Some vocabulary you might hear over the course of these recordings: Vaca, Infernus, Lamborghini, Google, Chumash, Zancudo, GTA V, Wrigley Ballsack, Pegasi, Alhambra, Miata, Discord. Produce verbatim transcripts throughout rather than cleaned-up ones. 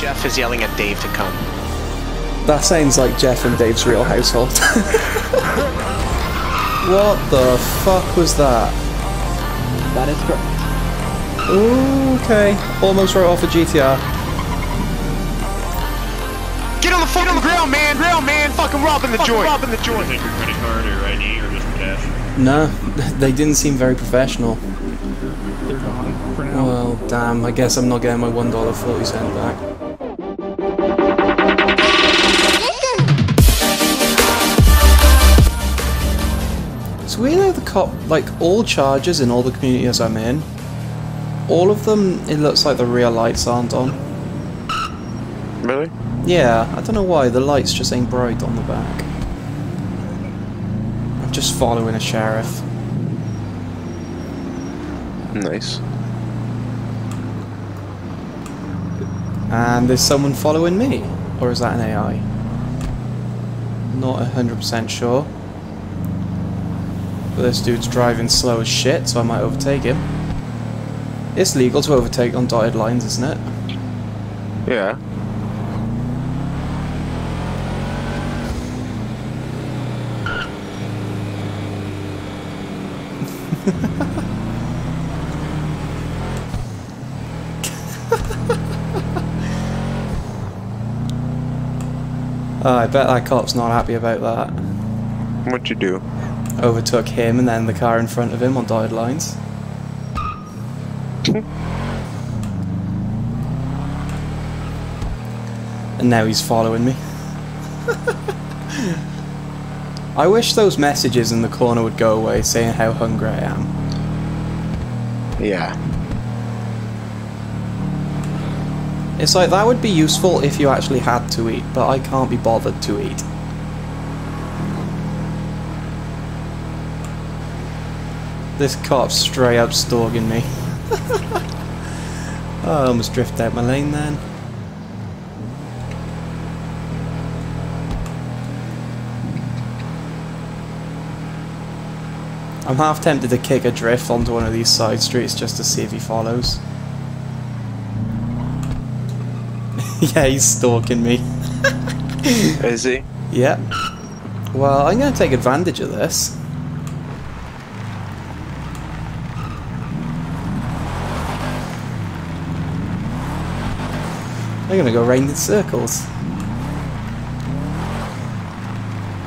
Jeff is yelling at Dave to come. That sounds like Jeff and Dave's real household. What the fuck was that? That is correct. Ooh, okay. Almost right off a G T R. Get on the fucking ground, man! Ground, man! Fucking robbing the joint! Robbing the joint! Is your credit card or I D or just cash? No, they didn't seem very professional. They're gone for now. Well, damn. I guess I'm not getting my one dollar forty cent back. Weird how the cop, like all charges in all the communities I'm in, all of them, it looks like the rear lights aren't on. Really? Yeah, I don't know why, the lights just ain't bright on the back. I'm just following a sheriff. Nice. And is someone following me? Or is that an A I? Not one hundred percent sure. But this dude's driving slow as shit, so I might overtake him. It's legal to overtake on dotted lines, isn't it? Yeah. Oh, I bet that cop's not happy about that. What'd you do? Overtook him and then the car in front of him on dotted lines. And now he's following me. I wish those messages in the corner would go away saying how hungry I am. Yeah. It's like that would be useful if you actually had to eat, but I can't be bothered to eat. This cop's straight up stalking me. Oh, I almost drifted out my lane then. I'm half tempted to kick a drift onto one of these side streets just to see if he follows. Yeah, he's stalking me. Is he? Yeah. Well, I'm going to take advantage of this. I'm gonna go round in circles.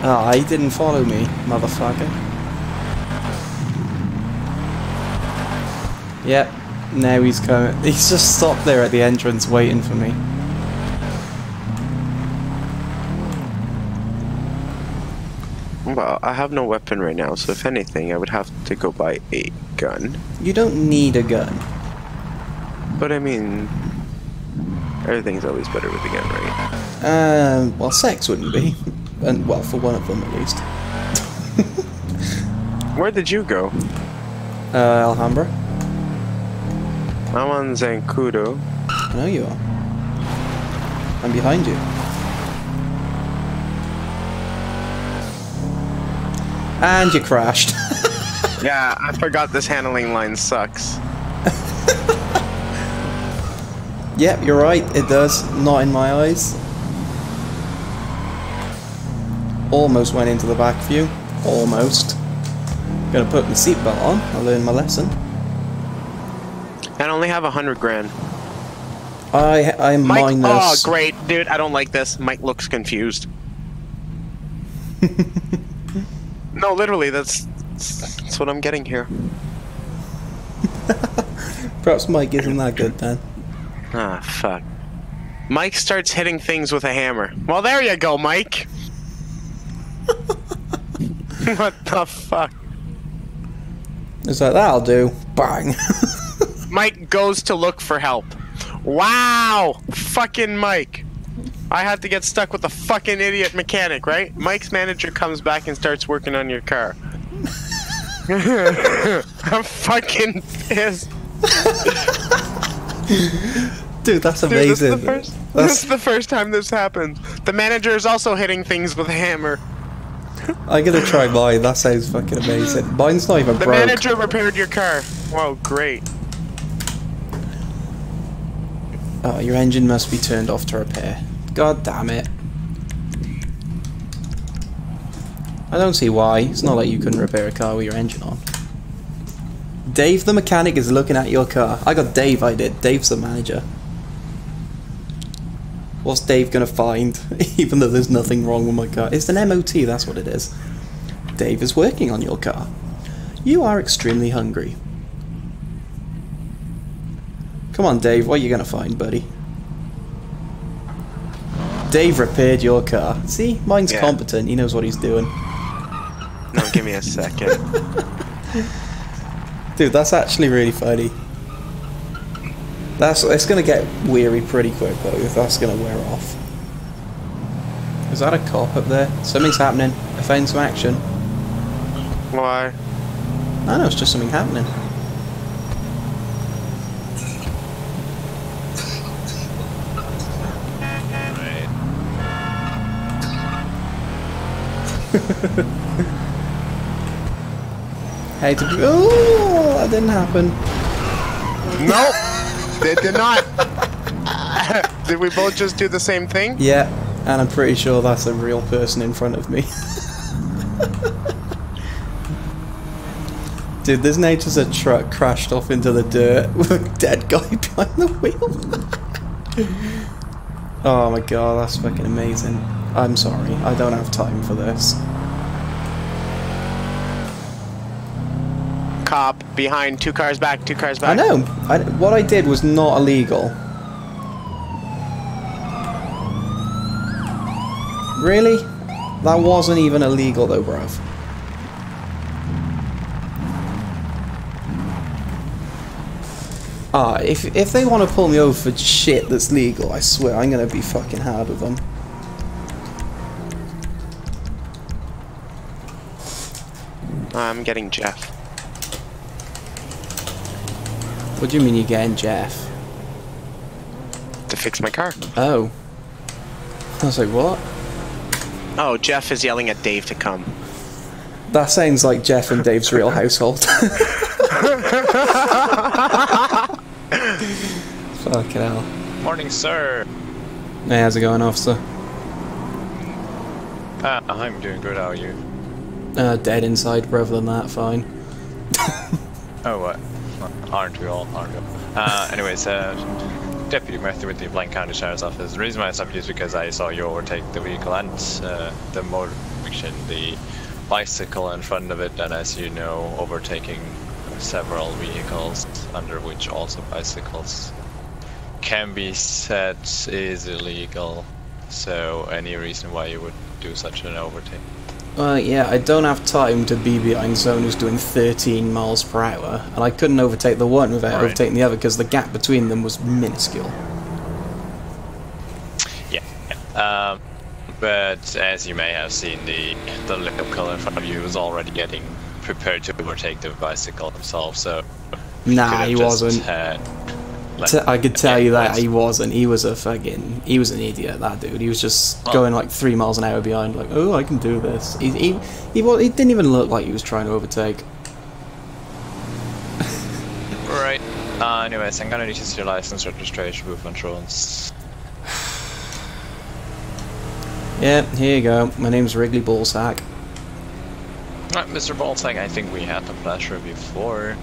Ah, oh, he didn't follow me, motherfucker. Yep, now he's coming. He's just stopped there at the entrance waiting for me. Well, I have no weapon right now, so if anything, I would have to go buy a gun. You don't need a gun. But I mean... everything's always better with a gun, right? Um, well, sex wouldn't be. And, well, for one of them at least. Where did you go? Uh, Alhambra. I'm on Zancudo. I know you are. I'm behind you. And you crashed. Yeah, I forgot this handling line sucks. Yep, you're right, it does. Not in my eyes. Almost went into the back view. Almost. Gonna put my seatbelt on. I learned my lesson. I only have a hundred grand. I I'm Mike, minus. Oh, great, dude! I don't like this. Mike looks confused. No, literally, that's that's what I'm getting here. Perhaps Mike isn't that good then. Ah, fuck. Mike starts hitting things with a hammer. Well, there you go, Mike! What the fuck? It's like, that'll do. Bang. Mike goes to look for help. Wow! Fucking Mike. I had to get stuck with a fucking idiot mechanic, right? Mike's manager comes back and starts working on your car. I'm fucking pissed. Dude, that's amazing. Dude, this, is the first, that's... this is the first time this happened. The manager is also hitting things with a hammer. I'm gonna try mine. That sounds fucking amazing. Mine's not even broke. The manager repaired your car. Whoa, great. Oh, your engine must be turned off to repair. God damn it. I don't see why. It's not like you couldn't repair a car with your engine on. Dave the mechanic is looking at your car. I got Dave, I did. Dave's the manager. What's Dave gonna find? Even though there's nothing wrong with my car. It's an M O T, that's what it is. Dave is working on your car. You are extremely hungry. Come on, Dave, what are you gonna find, buddy? Dave repaired your car. See? Mine's yeah. competent, he knows what he's doing. No, give me a second. Dude, that's actually really funny. That's, it's gonna get weary pretty quick though, if that's gonna wear off. Is that a cop up there? Something's happening. I found some action. Why? I don't know, it's just something happening. Hey, to oh, that didn't happen. Nope. They did not. Did we both just do the same thing? Yeah, and I'm pretty sure that's a real person in front of me. Dude, this nature as a truck crashed off into the dirt with a dead guy behind the wheel. Oh my god, that's fucking amazing. I'm sorry, I don't have time for this. Cop behind, two cars back, two cars back. I know. I, what I did was not illegal. Really? That wasn't even illegal though, bruv. Ah, if, if they want to pull me over for shit that's legal, I swear I'm going to be fucking hard with them. I'm getting Jeff. What do you mean you're getting Jeff? To fix my car. Oh. I was like, what? Oh, Jeff is yelling at Dave to come. That sounds like Jeff and Dave's real household. Fucking hell. Morning, sir. Hey, how's it going, officer? Uh, I'm doing good, how are you? Uh, dead inside, rather than that, fine. Oh, what? Aren't we all? Aren't we all? Uh, anyways, uh, Deputy Murphy with the Blank County Sheriff's Office. The reason why I stopped you is because I saw you overtake the vehicle and uh, the motor, the bicycle in front of it, and as you know, overtaking several vehicles, under which also bicycles, can be said is illegal. So, any reason why you would do such an overtake? Well, uh, yeah, I don't have time to be behind someone who's doing thirteen miles per hour, and I couldn't overtake the one without right. overtaking the other because the gap between them was minuscule. Yeah, um, but as you may have seen, the the lookup car in front of you was already getting prepared to overtake the bicycle himself. So nah, he wasn't. Had, like, T I could tell you that he wasn't. He was a fucking, he was an idiot, that dude. He was just oh. going like three miles an hour behind, like, oh, I can do this. He, he, he, he didn't even look like he was trying to overtake. Right. Uh, anyways, I'm gonna need to see your license, registration, proof of insurance. Yeah, here you go. My name's Wrigley Ballsack. Right, Mister Ballsack, I think we had the pleasure before.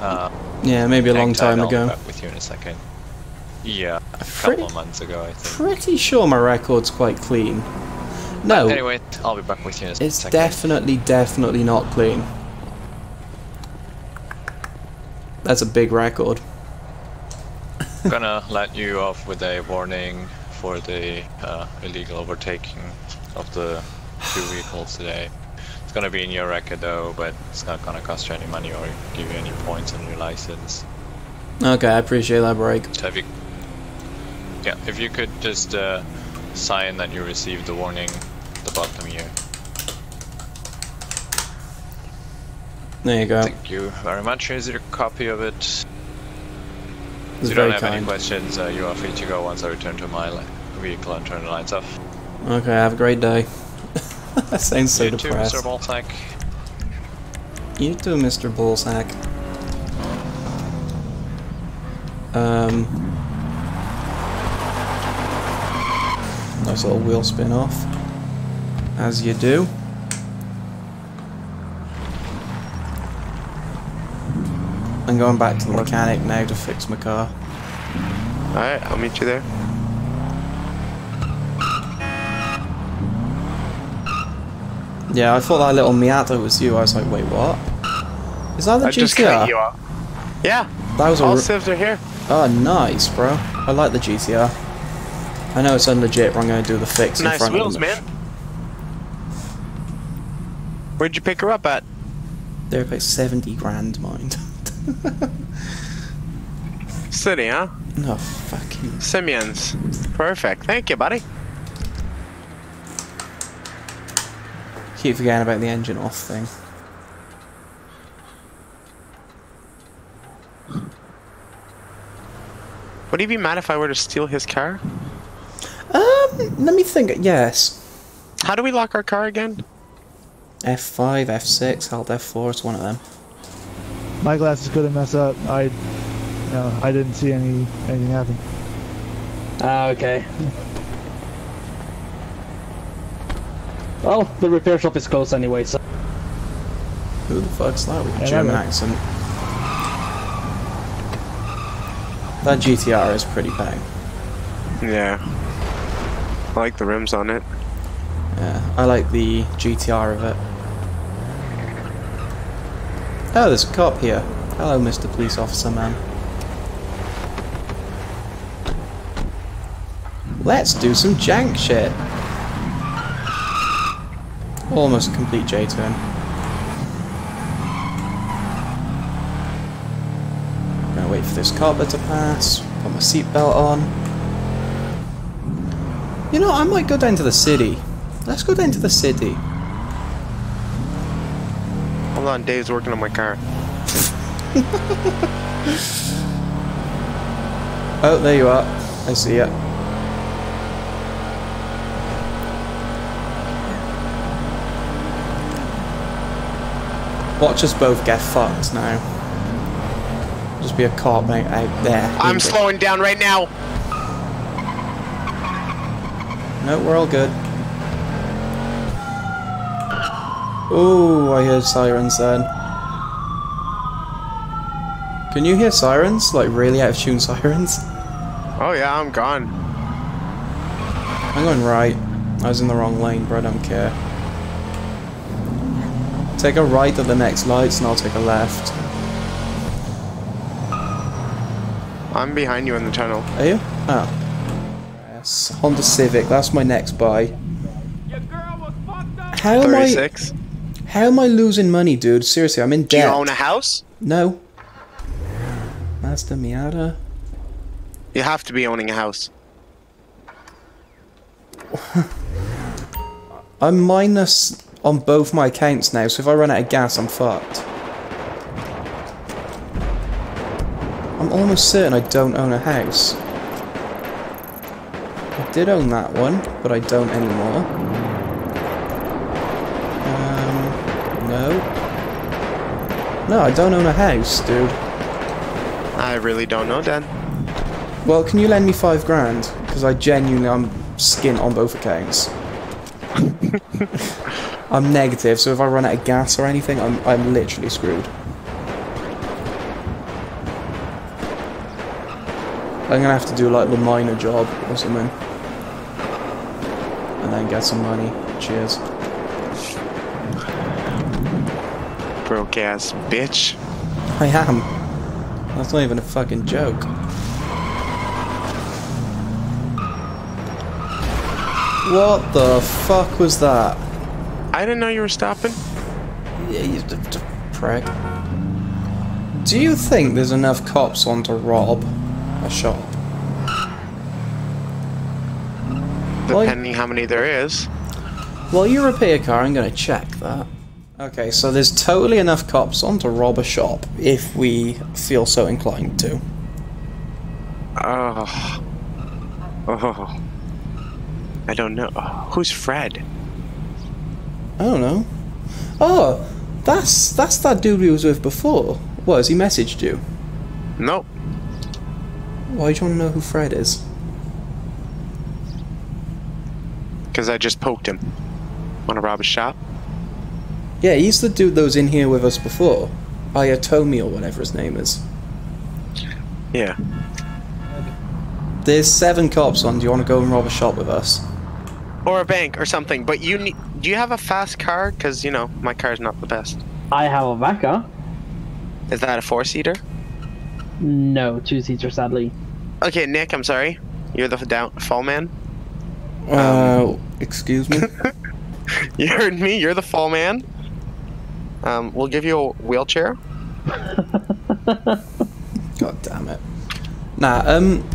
Uh, Yeah, maybe a long time ago. I'll with you in a second. Yeah, a pretty, couple of months ago, I think. Pretty sure my record's quite clean. No. But anyway, I'll be back with you in a it's second. It's definitely, definitely not clean. That's a big record. I'm gonna let you off with a warning for the uh, illegal overtaking of the two vehicles today. It's gonna be in your record though, but it's not gonna cost you any money or give you any points on your license. Okay, I appreciate that break. So if you, yeah, if you could just uh, sign that you received the warning at the bottom here. There you go. Thank you very much. Here's your copy of it. It's if you don't have kind. any questions, uh, you are free to go once I return to my vehicle and turn the lights off. Okay, have a great day. That sounds so you depressed. You too, Mister Ballsack. You too, Mister Ballsack. Um, Nice little wheel spin off, as you do. I'm going back to the mechanic now to fix my car. Alright, I'll meet you there. Yeah, I thought that little Miata was you. I was like, wait, what? Is that the G T R? I just cut you off. Yeah, that was all civs are here. Oh, nice, bro. I like the G T R. I know it's unlegit, but I'm going to do the fix in front of them. Nice wheels, man. Where'd you pick her up at? They were about seventy grand, mind. City, huh? No, fucking... Simeon's. Perfect. Thank you, buddy. Keep forgetting about the engine off thing. Would he be mad if I were to steal his car? Um, let me think. Yes. How do we lock our car again? F five, F six, Alt F four. It's one of them. My glasses couldn't mess up. I, you know, I didn't see any anything happen. Ah, okay. Well, the repair shop is closed anyway, so... Who the fuck's that with a German accent? That G T R is pretty bang. Yeah. I like the rims on it. Yeah, I like the G T R of it. Oh, there's a cop here. Hello, Mister Police Officer, man. Let's do some jank shit. Almost a complete J-turn. I'm gonna wait for this copper to pass, put my seatbelt on. You know, I might go down to the city. Let's go down to the city. Hold on, Dave's working on my car. Oh, there you are. I see ya. Watch us both get fucked now. Just be a cop mate out there. I'm slowing down right now. No, we're all good. Ooh, I heard sirens then. Can you hear sirens? Like really out of tune sirens? Oh yeah, I'm gone. I'm going right. I was in the wrong lane, bro, I don't care. Take a right at the next lights and I'll take a left. I'm behind you in the tunnel. Are you? Oh. Yes. Honda Civic, that's my next buy. Your girl was fucked up. How am I, how am I losing money, dude? Seriously, I'm in debt. Do you own a house? No. Mazda Miata. You have to be owning a house. I'm minus... on both my accounts now, so if I run out of gas, I'm fucked. I'm almost certain I don't own a house. I did own that one, but I don't anymore. Um, no. No, I don't own a house, dude. I really don't know, Dan. Well, can you lend me five grand? Because I genuinely, I'm skint on both accounts. I'm negative, so if I run out of gas or anything, I'm I'm literally screwed. I'm gonna have to do like the miner job or something, and then get some money. Cheers. Broke ass bitch. I am. That's not even a fucking joke. What the fuck was that? I didn't know you were stopping. Yeah, you d d prick. Do you think there's enough cops on to rob a shop? Depending like, how many there is. Well, you repair car, I'm gonna check that. Okay, so there's totally enough cops on to rob a shop if we feel so inclined to. Oh. Oh. I don't know. Who's Fred? I don't know. Oh, that's that's that dude we was with before. What, has he messaged you? No. Why do you want to know who Fred is? Because I just poked him. Want to rob a shop? Yeah, he's the dude that was in here with us before. Ayatomi or whatever his name is. Yeah. There's seven cops on. Do you want to go and rob a shop with us? Or a bank or something. But you need... Do you have a fast car? Because, you know, my car's not the best. I have a Vaca. Is that a four-seater? No, two-seater, sadly. Okay, Nick, I'm sorry. You're the down fall man. Uh, um, excuse me? You heard me. You're the fall man. Um, we'll give you a wheelchair. God damn it. Nah, um...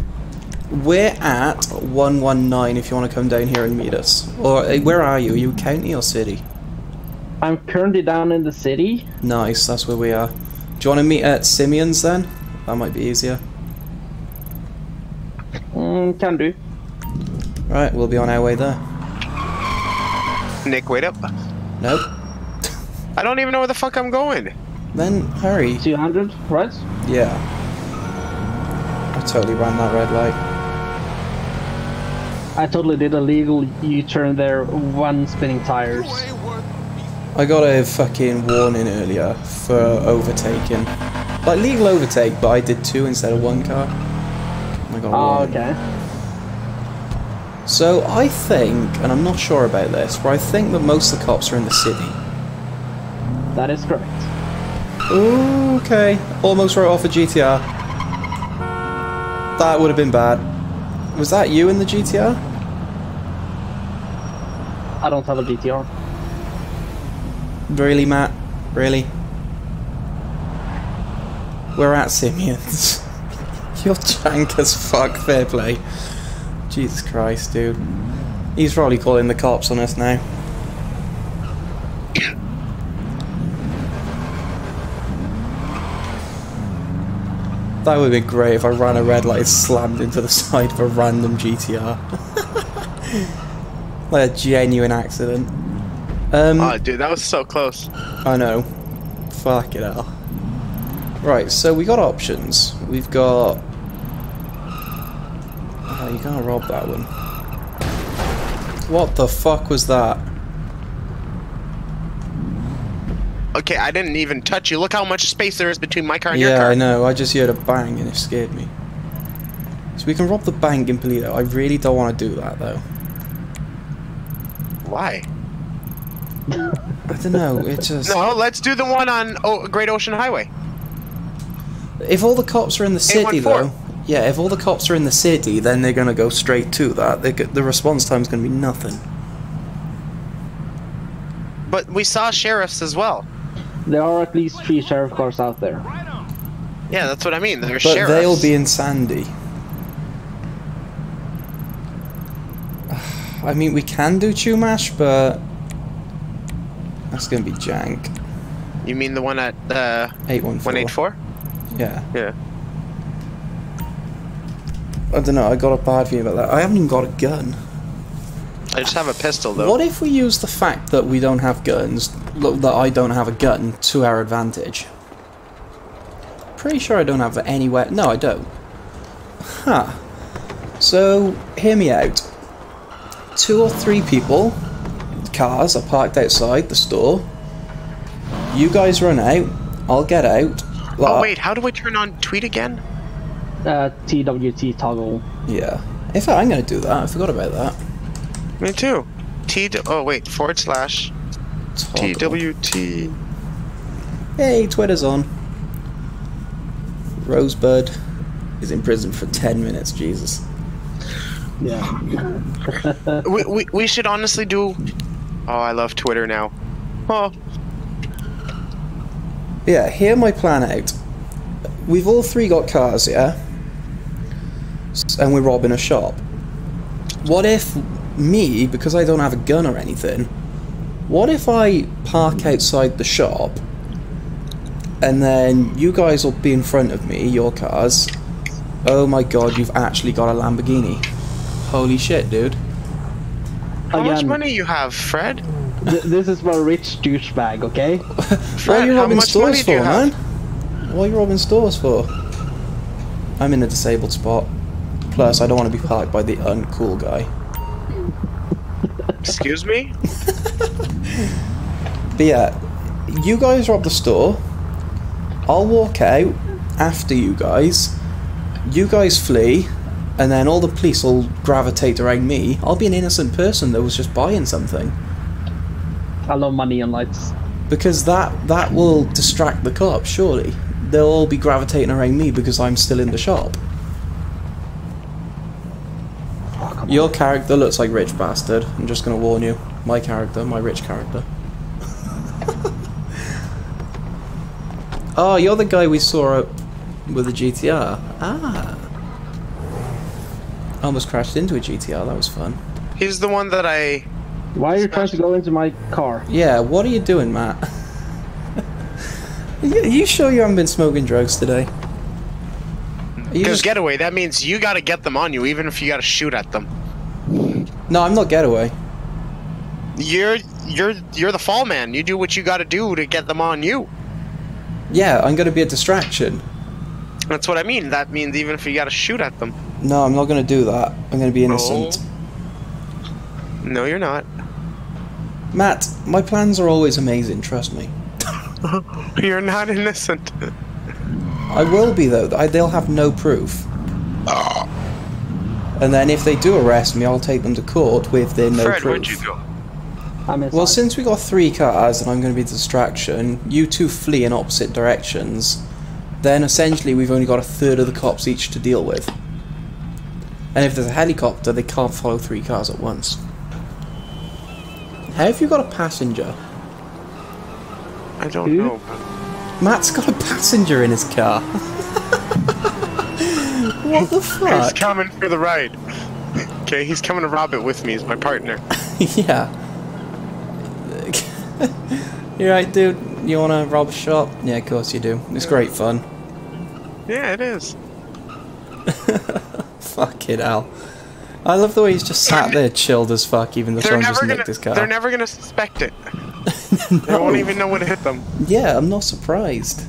we're at one one nine if you want to come down here and meet us. Or, where are you? Are you county or city? I'm currently down in the city. Nice, that's where we are. Do you want to meet at Simeon's then? That might be easier. Mm, can do. Right, we'll be on our way there. Nick, wait up. Nope. I don't even know where the fuck I'm going. Then, hurry. two hundred, right? Yeah. I totally ran that red light. I totally did a legal U-turn there, one spinning tires. I got a fucking warning earlier for overtaking. Like, legal overtake, but I did two instead of one car. I got oh, one. Okay. So, I think, and I'm not sure about this, but I think that most of the cops are in the city. That is correct. Ooh, okay. Almost wrote off a G T R. That would have been bad. Was that you in the G T R? I don't have a G T R. Really, Matt? Really? We're at Simeon's. You're jank as fuck, fair play. Jesus Christ, dude. He's probably calling the cops on us now. That would be great if I ran a red light and slammed into the side of a random G T R. Like a genuine accident. Um, oh, dude, that was so close. I know. Fuck it out. Right, so we got options. We've got... Oh, you gotta rob that one. What the fuck was that? Okay, I didn't even touch you. Look how much space there is between my car and yeah, your car. Yeah, I know. I just heard a bang and it scared me. So we can rob the bank in Polito. I really don't want to do that, though. Why? I don't know. It just... No, let's do the one on o Great Ocean Highway. If all the cops are in the city, though... Yeah, if all the cops are in the city, then they're going to go straight to that. They the response time's going to be nothing. But we saw sheriffs as well. There are at least three sheriff cars out there. Yeah, that's what I mean. They're but sheriffs. But they'll be in Sandy. I mean, we can do Chumash, but... That's gonna be jank. You mean the one at, uh... eight one four? Yeah. Yeah. I don't know, I got a bad view about that. I haven't even got a gun. I just have a pistol, though. What if we use the fact that we don't have guns, that I don't have a gun, to our advantage? Pretty sure I don't have any weapon. No, I don't. Huh. So, hear me out. Two or three people, cars are parked outside the store. You guys run out. I'll get out. Well, oh, wait, how do I turn on tweet again? Uh, T W T toggle. Yeah. In fact, I'm going to do that. I forgot about that. Me too. T. Oh wait, forward slash. T W T. Hey, Twitter's on. Rosebud is in prison for ten minutes. Jesus. Yeah. we, we we should honestly do. Oh, I love Twitter now. Oh. Yeah. Hear my plan out. We've all three got cars, yeah. And we're robbing a shop. What if? Me, because I don't have a gun or anything, what if I park outside the shop and then you guys will be in front of me, your cars. Oh my god, you've actually got a Lamborghini. Holy shit, dude. How Again, much money you have, Fred? Th this is my rich douchebag, okay? Fred, what are you robbing stores for, man? What are you robbing stores for? I'm in a disabled spot. Plus, I don't want to be parked by the uncool guy. Excuse me? But yeah, you guys rob the store. I'll walk out after you guys. You guys flee, and then all the police will gravitate around me. I'll be an innocent person that was just buying something. I love my neon lights. Because that, that will distract the cops, surely. They'll all be gravitating around me because I'm still in the shop. Oh, your character looks like rich bastard. I'm just going to warn you. My character, my rich character. Oh, you're the guy we saw with the G T R. Ah. I almost crashed into a G T R. That was fun. He's the one that I... Why are you trying to go into my car? Yeah, what are you doing, Matt? Are you sure you haven't been smoking drugs today? Because just... getaway, that means you gotta get them on you, even if you gotta shoot at them. No, I'm not getaway. You're you're you're the fall man. You do what you gotta do to get them on you. Yeah, I'm gonna be a distraction. That's what I mean. That means even if you gotta shoot at them. No, I'm not gonna do that. I'm gonna be innocent. No, no you're not. Matt, my plans are always amazing, trust me. You're not innocent. I will be though. I, they'll have no proof. Oh. And then if they do arrest me, I'll take them to court with their no Fred, proof. Where'd you go? I'm well, since we got three cars and I'm going to be a distraction, you two flee in opposite directions. Then essentially we've only got a third of the cops each to deal with. And if there's a helicopter, they can't follow three cars at once. How have you got a passenger? I don't Who? know. Matt's got a passenger in his car. What the fuck? He's coming for the ride. Okay, he's coming to rob it with me. He's my partner. Yeah. You're right, dude. You wanna rob a shop? Yeah, of course you do. It's great fun. Yeah, it is. Fuck it, Al. I love the way he's just sat there, chilled as fuck. Even though someone just nicked his car. They're never gonna suspect it. No. They won't even know when to hit them. Yeah, I'm not surprised.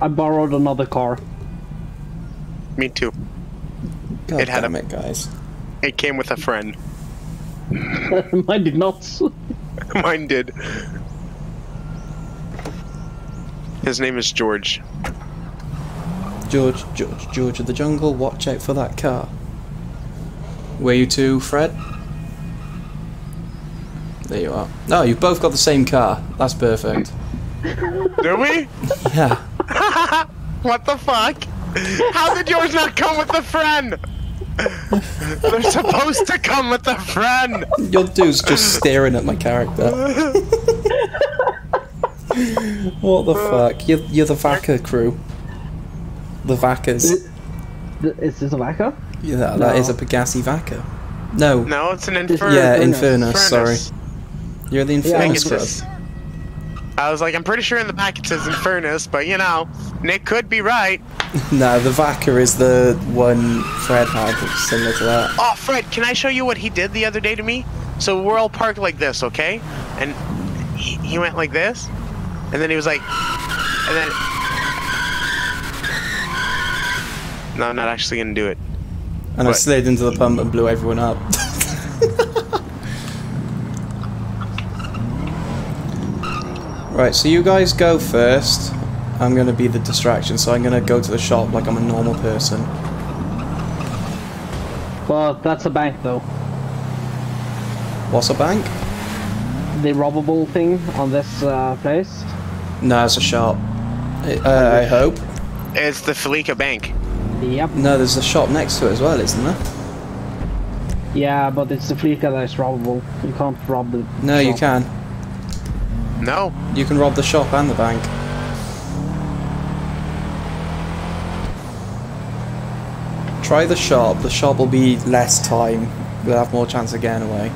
I borrowed another car. Me too. God it damn had a, it, guys. It came with a friend. Mine did not. Mine did. His name is George. George, George, George of the jungle, watch out for that car. Where you two, Fred? There you are. No, you've both got the same car. That's perfect. Do we? Yeah. What the fuck? How did yours not come with a friend? They're supposed to come with a friend. Your dude's just staring at my character. What the fuck? You're, you're the Vaca crew. The Vacas. Is this a Vaca? Yeah, that, no. that is a Pegasi Vaca. No. No, it's an Inferno. Yeah, Inferno, Furnace. sorry. You're the Infernus yeah, Club. I was like, I'm pretty sure in the back it says Infernus, but you know, Nick could be right. No, the Vaca is the one Fred had, similar to that. Oh, Fred, can I show you what he did the other day to me? So we're all parked like this, okay? And he, he went like this, and then he was like, and then... No, I'm not actually gonna do it. And but... I slid into the pump and blew everyone up. Right, so you guys go first. I'm gonna be the distraction, so I'm gonna go to the shop like I'm a normal person. Well, that's a bank, though. What's a bank? The robbable thing on this uh, place. No, it's a shop. It, uh, I hope. It's the Felica Bank. Yep. No, there's a shop next to it as well, isn't there? Yeah, but it's the Felica that is robbable. You can't rob the No, shop. you can. No. You can rob the shop and the bank. Try the shop. The shop will be less time. We'll have more chance of getting away.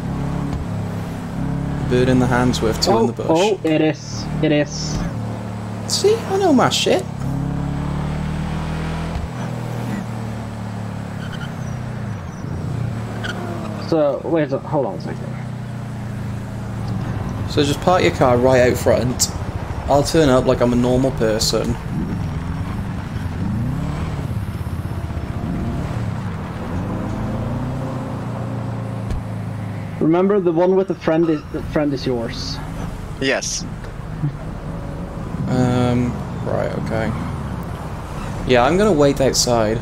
Bird in the hand's worth two oh, in the bush. Oh, it is. It is. See? I know my shit. So, wait a hold on a second. So just park your car right out front. I'll turn up like I'm a normal person. Remember, the one with the friend is the friend is yours. Yes. um. Right. Okay. Yeah, I'm gonna wait outside.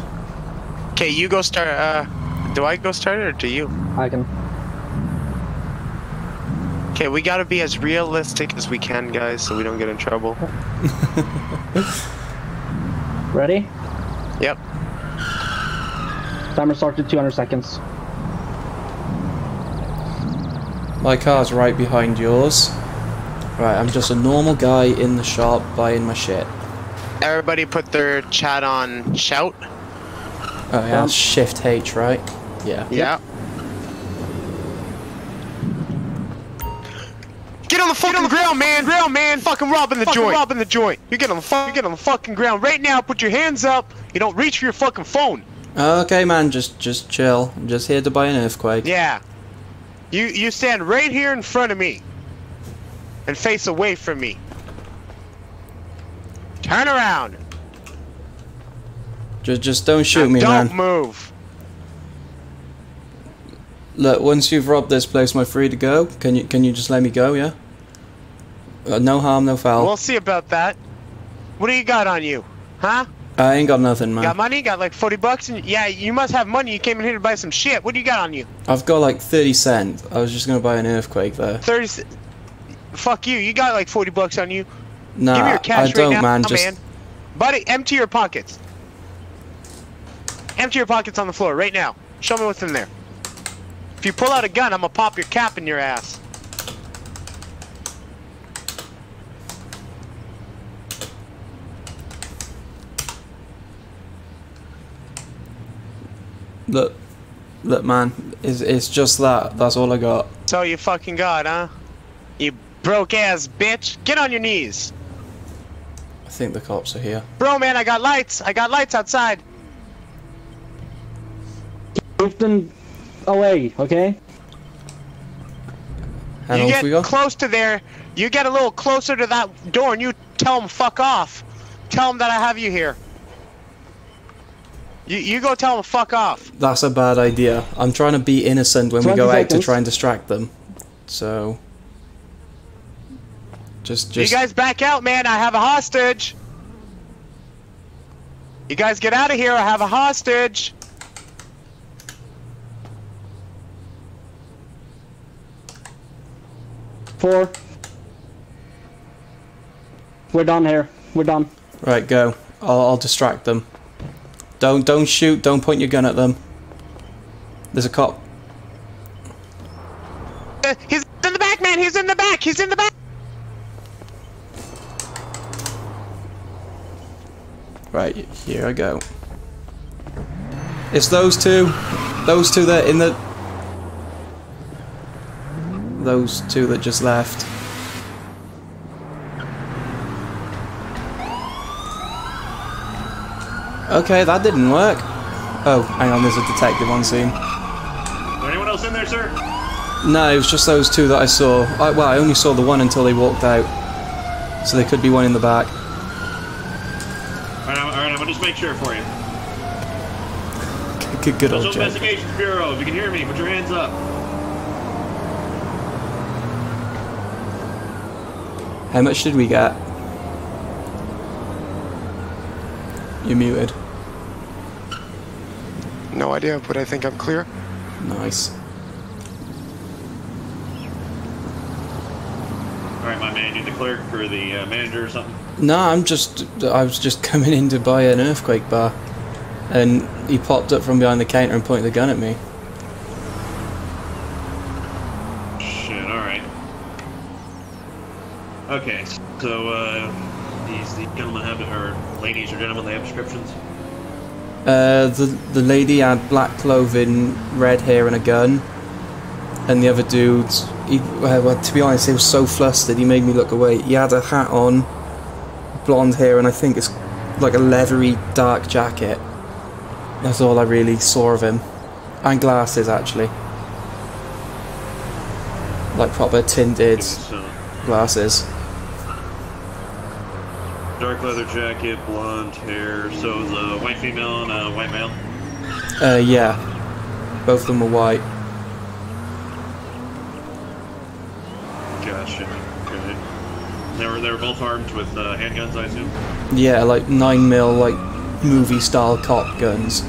Okay, you go start. Uh, do I go start it or do you? I can. Okay, we gotta be as realistic as we can, guys, so we don't get in trouble. Ready? Yep. Timer starts at two hundred seconds. My car's right behind yours. Right, I'm just a normal guy in the shop buying my shit. Everybody put their chat on shout. Oh yeah, um, shift H, right? Yeah. Yeah. Yep. Get on the fucking on the ground, man! Ground, man! Fucking robbing the fucking joint! Robbing the joint! You get on the fuck! You get on the fucking ground right now! Put your hands up! You don't reach for your fucking phone. Okay, man, just just chill. I'm just here to buy an earthquake. Yeah. You you stand right here in front of me, and face away from me. Turn around. Just just don't shoot me, man. Don't move. Look, once you've robbed this place, am I free to go? Can you can you just let me go? Yeah. Uh, no harm, no foul. We'll see about that. What do you got on you, huh? I ain't got nothing, man. Got money? Got like forty bucks? And yeah, you must have money. You came in here to buy some shit. What do you got on you? I've got like thirty cents. I was just gonna buy an earthquake there. thirty... Fuck you. You got like forty bucks on you. Nah, give me your cash I don't, right now, man. Oh, just... man. Buddy, empty your pockets. Empty your pockets on the floor right now. Show me what's in there. If you pull out a gun, I'm gonna pop your cap in your ass. Look, look, man. It's, it's just that. That's all I got. So you fucking got, huh? You broke-ass bitch. Get on your knees. I think the cops are here. Bro, man, I got lights. I got lights outside. Move them away, okay? How you get close to there. You get a little closer to that door, and you tell them fuck off. Tell them that I have you here. You, you go tell them fuck off. That's a bad idea. I'm trying to be innocent when we go seconds. out to try and distract them. So... Just, just... You guys back out, man. I have a hostage. You guys get out of here. I have a hostage. Four. We're done here. We're done. Right, go. I'll, I'll distract them. Don't don't shoot, don't point your gun at them. There's a cop. Uh, he's in the back, man, he's in the back, he's in the back. Right, here I go. It's those two. Those two that in the Those two that just left. Okay, that didn't work. Oh, hang on, there's a detective on scene. Is there anyone else in there, sir? No, it was just those two that I saw. I, well, I only saw the one until they walked out. So there could be one in the back. Alright, alright, I'm gonna just make sure for you. Good, good old joke. Special Investigations Bureau, if you can hear me, put your hands up. How much did we get? You're muted. No idea, but I think I'm clear. Nice. Alright, my man, you're the clerk or the uh, manager or something? No, I'm just... I was just coming in to buy an earthquake bar. And he popped up from behind the counter and pointed the gun at me. Shit, alright. Okay, so, uh... These the gentlemen have, or ladies or gentlemen, they have descriptions? Uh, the, the lady had black clothing, red hair and a gun. And the other dude, he, well, to be honest, he was so flustered, he made me look away. He had a hat on, blonde hair, and I think it's like a leathery dark jacket. That's all I really saw of him. And glasses, actually. Like proper tinted glasses. Dark leather jacket, blonde hair, so it was a white female and a white male? Uh, yeah. Both of them were white. that should be good. They were, they were both armed with uh, handguns, I assume? Yeah, like nine mil, like movie-style cop guns.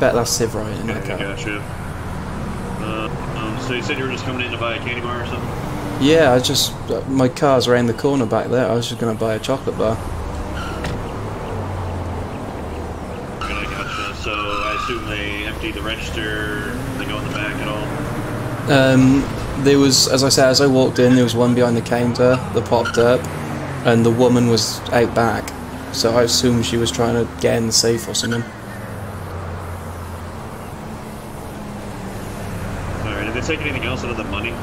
Bet that's Civ Ryan in that car. Gotcha. Uh, um, so you said you were just coming in to buy a candy bar or something? Yeah, I just... Uh, my car's around the corner back there. I was just going to buy a chocolate bar. Okay, gotcha. So I assume they emptied the register, they go in the back at all? Um, there was, as I said, as I walked in, there was one behind the counter that popped up, and the woman was out back. So I assumed she was trying to get in the safe or something. Take anything else out of the money?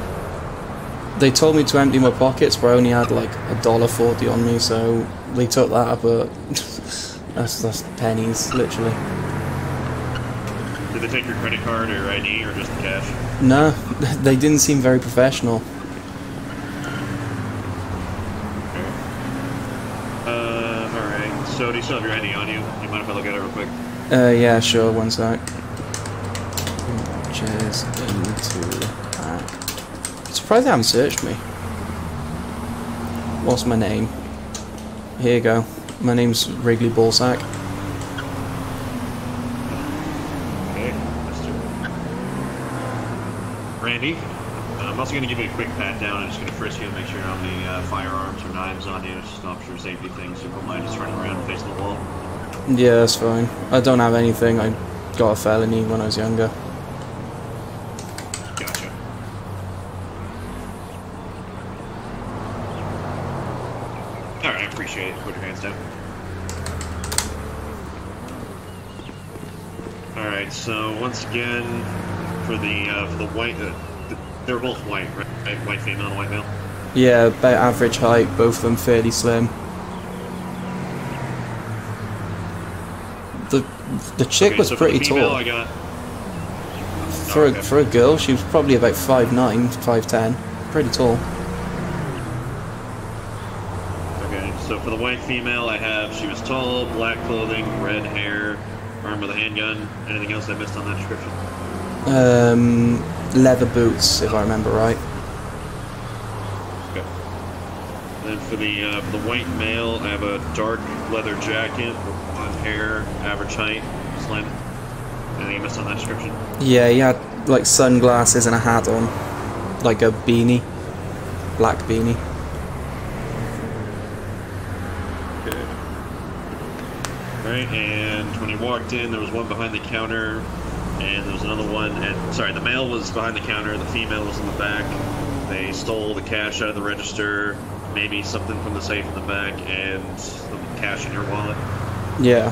They told me to empty my pockets, but I only had like a dollar forty on me, so they took that. But that's that's pennies, literally. Did they take your credit card or I D or just the cash? No, they didn't seem very professional. Uh, all right. So, do you still have your I D on you? Do you mind if I look at it real quick? Uh, yeah, sure. One sec. Cheers. I'm surprised they haven't searched me. What's my name? Here you go. My name's Wrigley Ballsack. Okay, Mister Randy, I'm also going to give you a quick pat down. I'm just going to frisk you and make sure you don't have any uh, firearms or knives on you. It's just an officer safety thing, so don't mind just turning around and facing the wall. Yeah, that's fine. I don't have anything. I got a felony when I was younger. Appreciate it. Put your hands down. Alright, so once again, for the uh, for the white, uh, the, they're both white, right? White female and white male? Yeah, about average height, both of them fairly slim. The the chick okay, was so pretty for the female, tall. I got... oh, for, okay. a, for a girl, she was probably about five nine, five ten. Pretty tall. So for the white female, I have, she was tall, black clothing, red hair, armed with a handgun. Anything else I missed on that description? Um, leather boots, if I remember right. Okay. And then for the, uh, for the white male, I have a dark leather jacket, blonde hair, average height, slim. Anything I missed on that description? Yeah, he had, like, sunglasses and a hat on. Like a beanie. Black beanie. Right, and when he walked in, there was one behind the counter, and there was another one, and, sorry, the male was behind the counter, the female was in the back. They stole the cash out of the register, maybe something from the safe in the back, and the cash in your wallet. Yeah.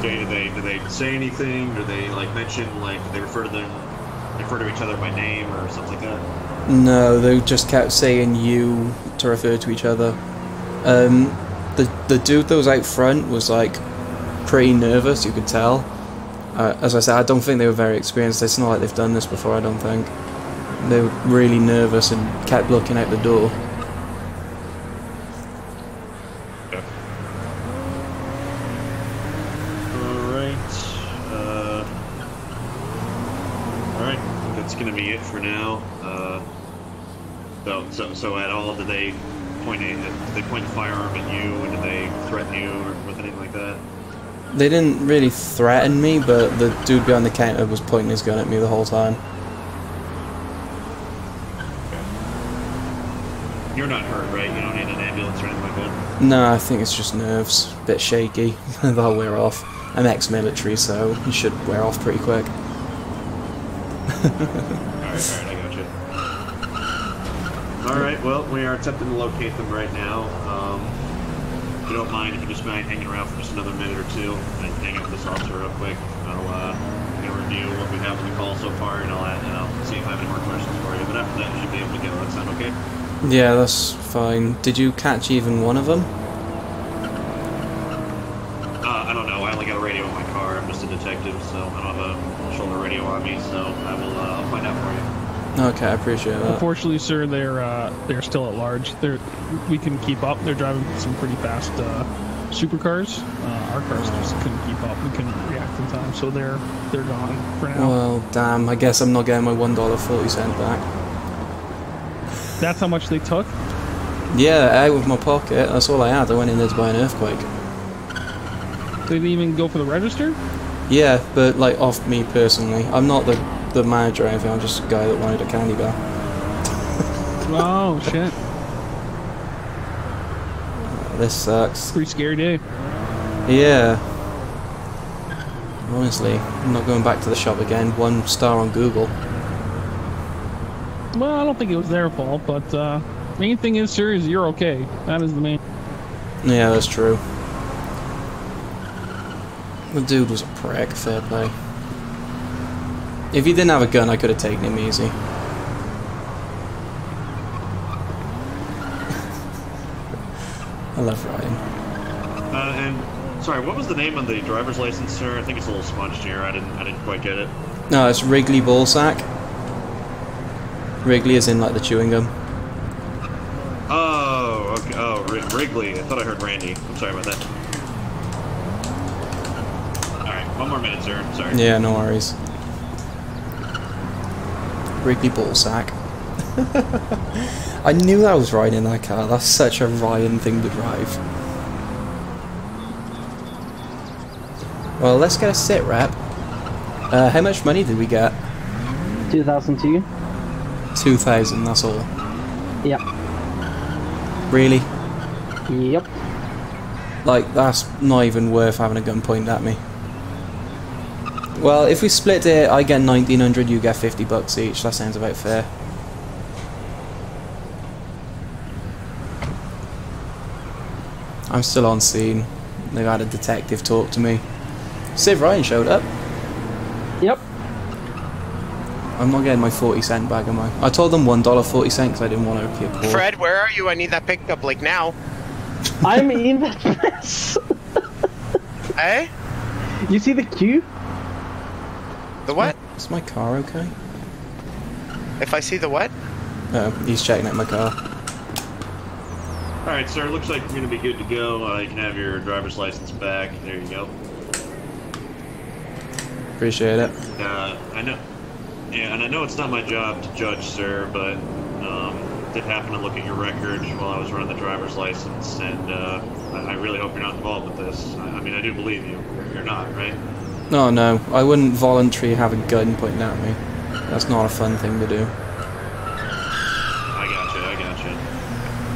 Okay, did they, did they say anything? Did they, like, mention, like, did they refer to them, refer to each other by name or something like that? No, they just kept saying you to refer to each other. Um, the, the dude that was out front was, like, pretty nervous, you could tell. Uh, as I said, I don't think they were very experienced. It's not like they've done this before, I don't think. They were really nervous and kept looking out the door. Yeah. Alright. Uh, Alright, that's gonna be it for now. Uh, so, so, so at all, did they... Pointing, did they point a firearm at you, and did they threaten you or with anything like that? They didn't really threaten me, but the dude behind the counter was pointing his gun at me the whole time. Okay. You're not hurt, right? You don't need an ambulance or anything like that? No, I think it's just nerves. A bit shaky. They'll wear off. I'm ex-military, so you should wear off pretty quick. Alright, alright. Alright, well, we are attempting to locate them right now. Um, if you don't mind, if you just mind hanging around for just another minute or two, and hang out with this officer real quick. I'll uh, review what we have on the call so far, and I'll, add, and I'll see if I have any more questions for you. But after that, you should be able to get that sound okay? Yeah, that's fine. Did you catch even one of them? Uh, I don't know. I only got a radio in my car. I'm just a detective, so I don't have a shoulder radio on me, so I will uh, I'll find out for you. Okay, I appreciate that. Unfortunately, sir, they're uh, they're still at large. They're we can keep up. They're driving some pretty fast uh, supercars. Uh, our cars just couldn't keep up. We couldn't react in time, so they're they're gone for now. Well, damn. I guess I'm not getting my one dollar forty cent back. That's how much they took. Yeah, out of my pocket. That's all I had. I went in there to buy an earthquake. They didn't even go for the register. Yeah, but like off me personally. I'm not the the manager or anything. I'm just a guy that wanted a candy bar. Oh shit. This sucks. Pretty scary day. Yeah. Honestly, I'm not going back to the shop again. One star on Google. Well, I don't think it was their fault, but uh, main thing is, sir, is you're okay. That is the main. Yeah, that's true. The dude was a prick. Fair play. If he didn't have a gun, I could have taken him easy. I love riding. Uh, and sorry, what was the name of the driver's license, sir? I think it's a little sponged here. I didn't, I didn't quite get it. No, it's Wrigley Ballsack. Wrigley is in like the chewing gum. Oh, okay. Oh, Wrigley. I thought I heard Randy. I'm sorry about that. All right, one more minute, sir. Sorry. Yeah, no worries. Wrigley Ballsack. I knew I was riding that car. That's such a Ryan thing to drive. Well, let's get a sit rep. Uh, how much money did we get? Two thousand to you. Two thousand. That's all. Yep. Really? Yep. Like that's not even worth having a gun pointed at me. Well, if we split it, I get nineteen hundred. You get fifty bucks each. That sounds about fair. I'm still on scene. They've had a detective talk to me. Civ Ryan showed up. Yep. I'm not getting my forty cent back, am I? I told them one dollar forty cent because I didn't want to appear poor. Fred, where are you? I need that pickup, like, now. I'm in that mess. Hey? You see the queue? The what? Is my car okay? If I see the what? No, he's checking out my car. Alright, sir, looks like you're going to be good to go. Uh, you can have your driver's license back. There you go. Appreciate it. Uh, I know. Yeah, and I know it's not my job to judge, sir, but um, I did happen to look at your record while I was running the driver's license, and uh, I really hope you're not involved with this. I mean, I do believe you. You're not, right? No, no. I wouldn't voluntarily have a gun pointed at me. That's not a fun thing to do. I gotcha, I gotcha.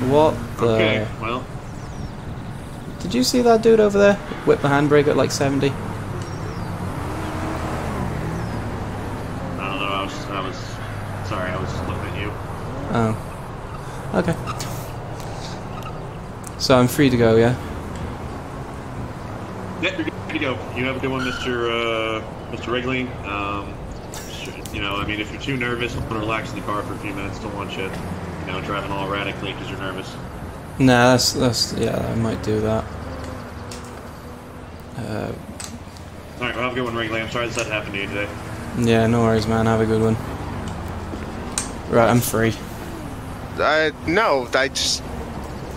What? The... Okay, well... Did you see that dude over there? Whip the handbrake at like seventy? I don't know, I was... I was sorry, I was just looking at you. Oh. Okay. So I'm free to go, yeah? Yeah, you're free to go. You have a good one, Mister Uh, Mister Wrigley. Um, you know, I mean, if you're too nervous, want to relax in the car for a few minutes. Don't want you, you know, driving all erratically because you're nervous. Nah, that's, that's, yeah, I might do that. Uh, Alright, well, have a good one, Wrigley. I'm sorry this had happened to you today. Yeah, no worries, man. Have a good one. Right, I'm free. Uh, no, I just,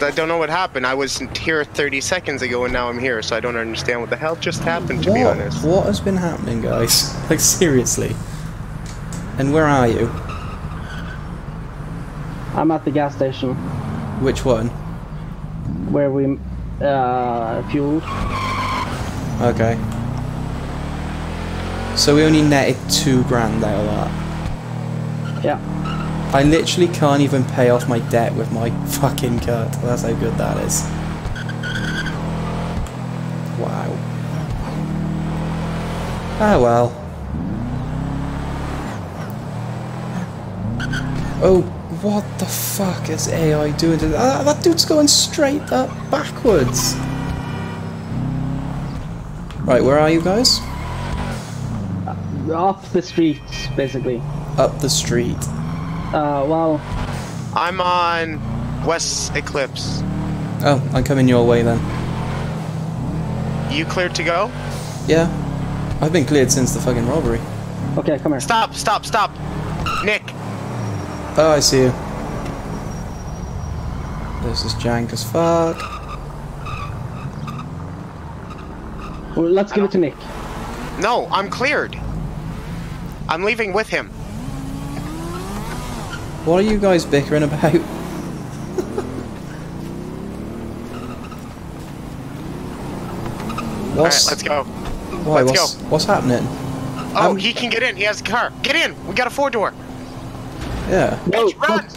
I don't know what happened. I was here thirty seconds ago and now I'm here, so I don't understand what the hell just happened, to what? be honest. What has been happening, guys? Like, seriously. And where are you? I'm at the gas station. Which one? Where we uh, fueled. Okay. So we only netted two grand out of that. Yeah. I literally can't even pay off my debt with my fucking card. That's how good that is. Wow. Ah well. Oh, what the fuck is A I doing to that? Ah, that dude's going straight up backwards. Right, where are you guys? Uh, up the street, basically. Up the street. Uh, well... I'm on West Eclipse. Oh, I'm coming your way then. You cleared to go? Yeah. I've been cleared since the fucking robbery. Okay, come here. Stop, stop, stop! Nick! Oh, I see you. This is jank as fuck. Well, let's give it to Nick. No, I'm cleared. I'm leaving with him. What are you guys bickering about? What's... Alright, let's go. Why, let's what's, go. What's happening? Oh, um, he can get in. He has a car. Get in. We got a four-door. Yeah. Bitch, no, run!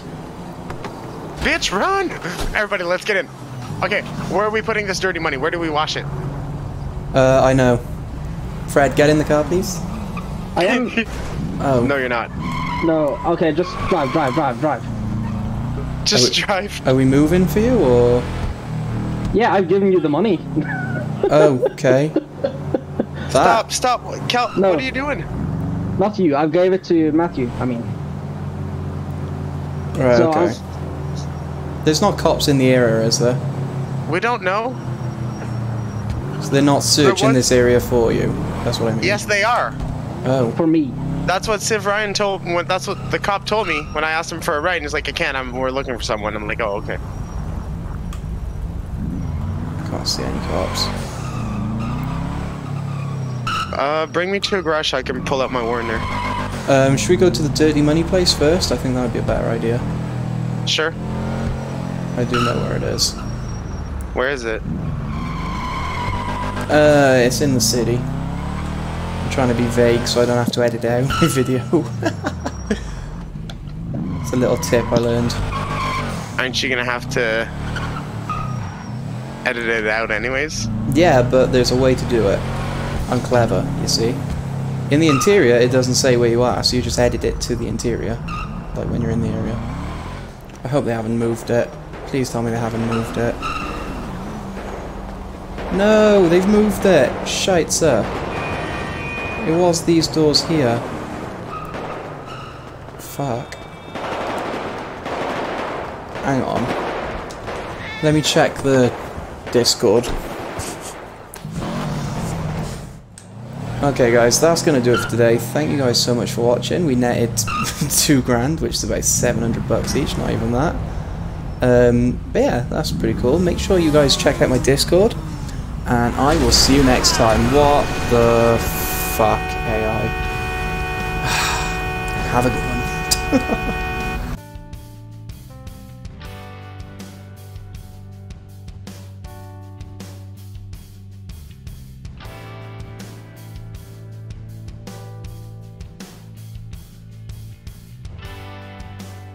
Bitch, run! Everybody, let's get in. Okay, where are we putting this dirty money? Where do we wash it? Uh, I know. Fred, get in the car, please. I am... Oh. No, you're not. No, okay, just drive, drive, drive, drive. Just are we, drive. Are we moving for you, or...? Yeah, I've given you the money. Okay. That. Stop, stop. Cal, no. What are you doing? Not you. I gave it to Matthew, I mean. Right, so okay. I was... There's not cops in the area, is there? We don't know. So they're not searching this area for you? That's what I mean. Yes, they are. Oh. For me. That's what Civ Ryan told. When, that's what the cop told me when I asked him for a ride. And he's like, "I can't. I'm, we're looking for someone." I'm like, "Oh, okay." I can't see any cops. Uh, bring me to a garage so I can pull out my Warner. Um, should we go to the dirty money place first? I think that would be a better idea. Sure. I do know where it is. Where is it? Uh, it's in the city. Trying to be vague so I don't have to edit out my video. It's a little tip I learned. Aren't you gonna have to edit it out anyways? Yeah, but there's a way to do it. I'm clever, you see. In the interior it doesn't say where you are, so you just edit it to the interior, like when you're in the area. I hope they haven't moved it. Please tell me they haven't moved it. No, they've moved it. Shite, sir. It was these doors here. Fuck. Hang on. Let me check the Discord. Okay guys, that's gonna do it for today. Thank you guys so much for watching. We netted two grand, which is about seven hundred bucks each, not even that. Um, but yeah, that's pretty cool. Make sure you guys check out my Discord. And I will see you next time. What the fuck? Fuck A I. Have a good one.